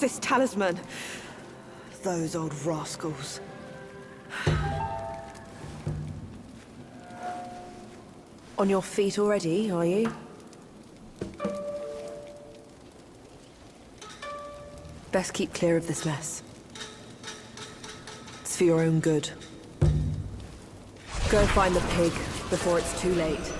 lost this talisman. Those old rascals. On your feet already, are you? Best keep clear of this mess. It's for your own good. Go find the pig before it's too late.